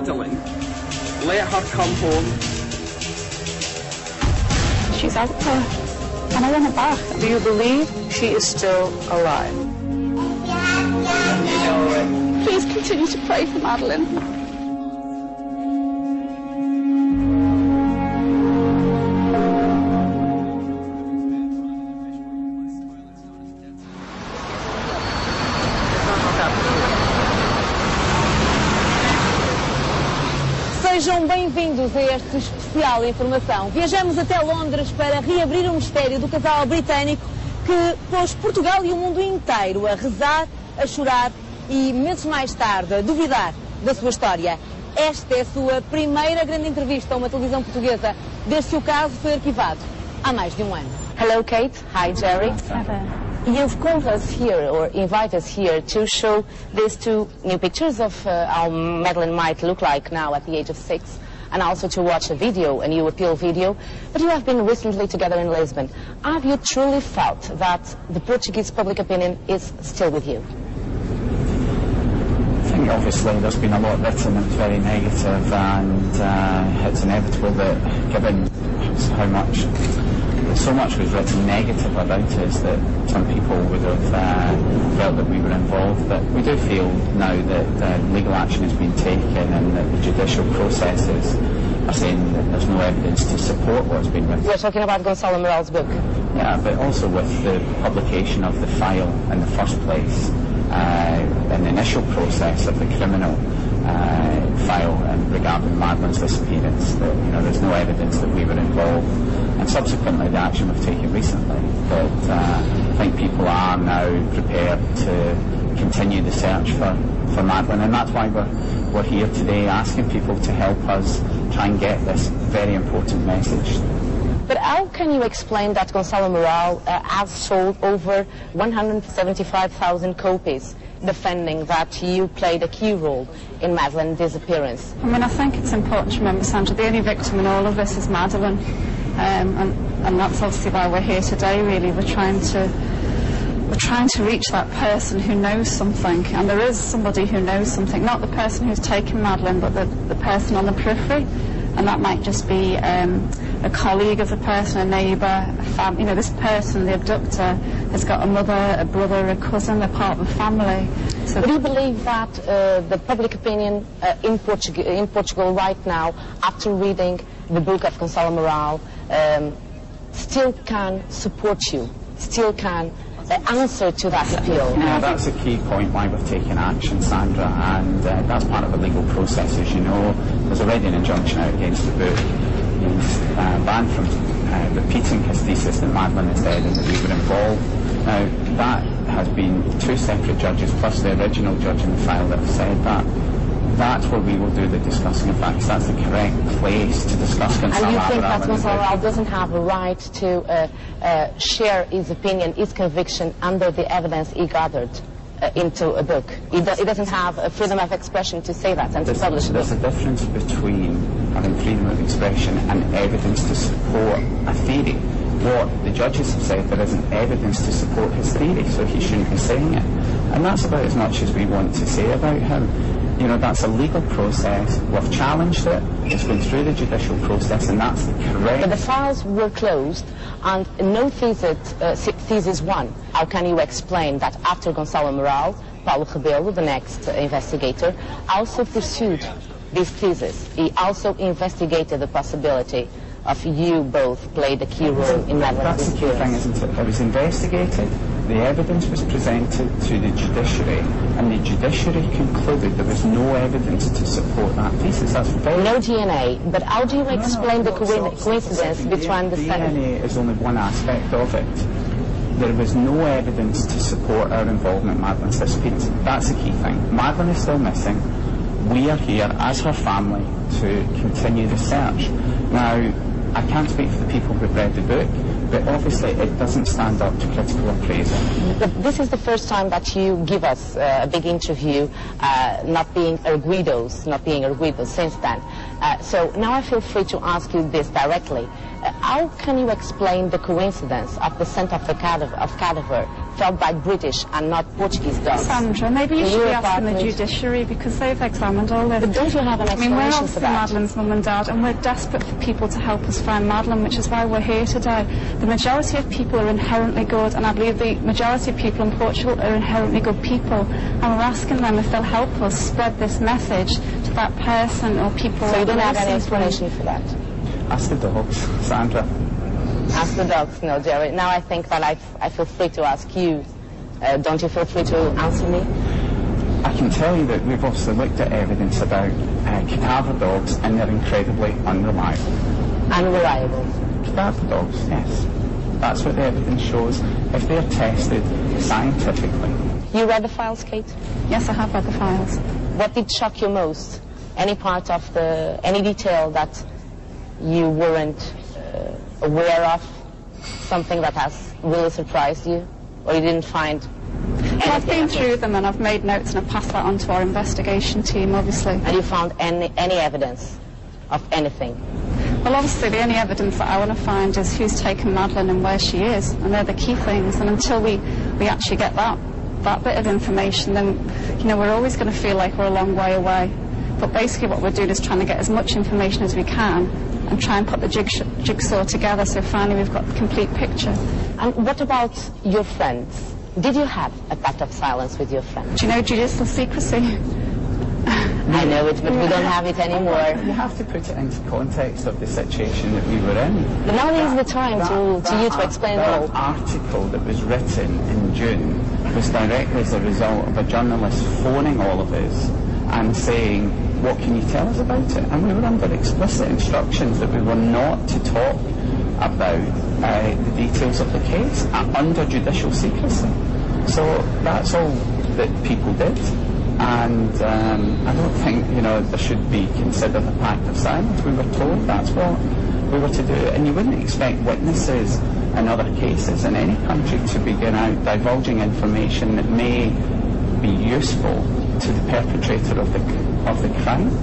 Madeleine. Let her come home. She's out there, and I want a bath. Do you believe she is still alive? Yeah. You know it. Please continue to pray for Madeleine. Sejam bem-vindos a este especial de informação. Viajamos até Londres para reabrir o mistério do casal britânico que pôs Portugal e o mundo inteiro a rezar, a chorar e, meses mais tarde, a duvidar da sua história. Esta é a sua primeira grande entrevista a uma televisão portuguesa desde que o caso foi arquivado há mais de ano. Hello, Kate. Hi, Gerry. Hello. You've called us here, or invite us here, to show these two new pictures of how Madeleine might look like now at the age of 6, and also to watch a video, a new appeal video. But you have been recently together in Lisbon. Have you truly felt that the Portuguese public opinion is still with you? I think obviously there's been a lot of betterment, very negative, and it's inevitable that given how much... So much was written negative about us that some people would have felt that we were involved, but we do feel now that legal action has been taken and that the judicial processes are saying that there's no evidence to support what's been written. You're talking about Gonçalo Amaral book? Yeah, but also with the publication of the file in the first place, an initial process of the criminal file and regarding Madeleine's disappearance, that there's no evidence that we were involved, and subsequently the action we've taken recently. But I think people are now prepared to continue the search for Madeleine, and that's why we're here today asking people to help us try and get this very important message. But how can you explain that Gonçalo Amaral has sold over 175,000 copies, defending that you played a key role in Madeleine's disappearance? I mean, I think it's important to remember, Sandra, the only victim in all of this is Madeleine. And that's obviously why we're here today, really. We're trying to reach that person who knows something, and there is somebody who knows something, not the person who's taken Madeleine, but the person on the periphery. And that might just be a colleague of the person, a neighbour, a family. You know, this person, the abductor, has got a mother, a brother, a cousin, a part of a family. So do you believe that the public opinion in Portugal right now, after reading the book of Gonçalo Amaral, still can support you, still can answer to that appeal? Yeah, that's a key point why we've taken action, Sandra, and that's part of the legal process, as you know. There's already an injunction out against the book. He's banned from repeating his thesis that Madeleine is dead and that we were involved. Now, that has been two separate judges, plus the original judge in the file that have said that. That's where we will do the discussing of facts. That's the correct place to discuss Gonçalo Amaral. And you think that Gonçalo Amaral doesn't have a right to share his opinion, his conviction, under the evidence he gathered into a book? He doesn't have a freedom of expression to say that and to publish it. There's a difference between having freedom of expression and evidence to support a theory. What the judges have said, there isn't evidence to support his theory, so he shouldn't be saying it. And that's about as much as we want to say about him. You know, that's a legal process. We've challenged it. It's been through the judicial process, and that's correct. But the files were closed, and no thesis won. How can you explain that after Gonçalo Amaral, Paulo Rebelo, the next investigator, also pursued this thesis? He also investigated the possibility of you both played a key role in Madeleine's disappearance. That's the key thing, isn't it? It was investigated. The evidence was presented to the judiciary, and the judiciary concluded there was no evidence to support that thesis. That's very... No DNA, but how do you explain the coincidence between the... DNA is only one aspect of it. There was no evidence to support our involvement in Madeleine's disappearance. That's the key thing. Madeleine is still missing. We are here as her family to continue the search. Now, I can't speak for the people who've read the book, but obviously it doesn't stand up to critical appraisal. This is the first time that you give us a big interview, not being arguidos, since then. So now I feel free to ask you this directly. How can you explain the coincidence of the scent of cadaver felt by British and not Portuguese dogs. Sandra, maybe you should be asking the judiciary, because they've examined all this. But don't you have an explanation for that? I mean, we're obviously Madeleine's mum and dad, and we're desperate for people to help us find Madeleine, which is why we're here today. The majority of people are inherently good, and I believe the majority of people in Portugal are inherently good people, and we're asking them if they'll help us spread this message to that person or people. So you don't have any explanation for that? Ask the dogs, Sandra. Ask the dogs, no, Gerry. Now I think that I feel free to ask you. Don't you feel free to answer me? I can tell you that we've obviously looked at evidence about cadaver dogs, and they're incredibly unreliable. Unreliable? Cadaver dogs, yes. That's what the evidence shows, if they're tested scientifically. You read the files, Kate? Yes, I have read the files. What did shock you most? Any part of the, any detail that you weren't aware of, something that has really surprised you, or you didn't find anything? Well, I've been through them and I've made notes and I've passed that on to our investigation team, obviously. And you found any evidence of anything? Well, obviously the only evidence that I want to find is who's taken Madeleine and where she is, and they're the key things, and until we actually get that bit of information, then, you know, we're always going to feel like we're a long way away. But basically what we're doing is trying to get as much information as we can and try and put the jigsaw together, so finally we've got the complete picture. And what about your friends? Did you have a pact of silence with your friends? Do you know judicial secrecy? I know it, but we don't have it anymore. You have to put it into context of the situation that we were in. But now is the time to explain it all. The article that was written in June was directly as a result of a journalist phoning all of us and saying, what can you tell us about it? And we were under explicit instructions that we were not to talk about the details of the case under judicial secrecy. So that's all that people did. And I don't think, you know, there should be considered a pact of silence. We were told that's what we were to do. And you wouldn't expect witnesses in other cases in any country to be going out divulging information that may be useful to the perpetrator of the crime.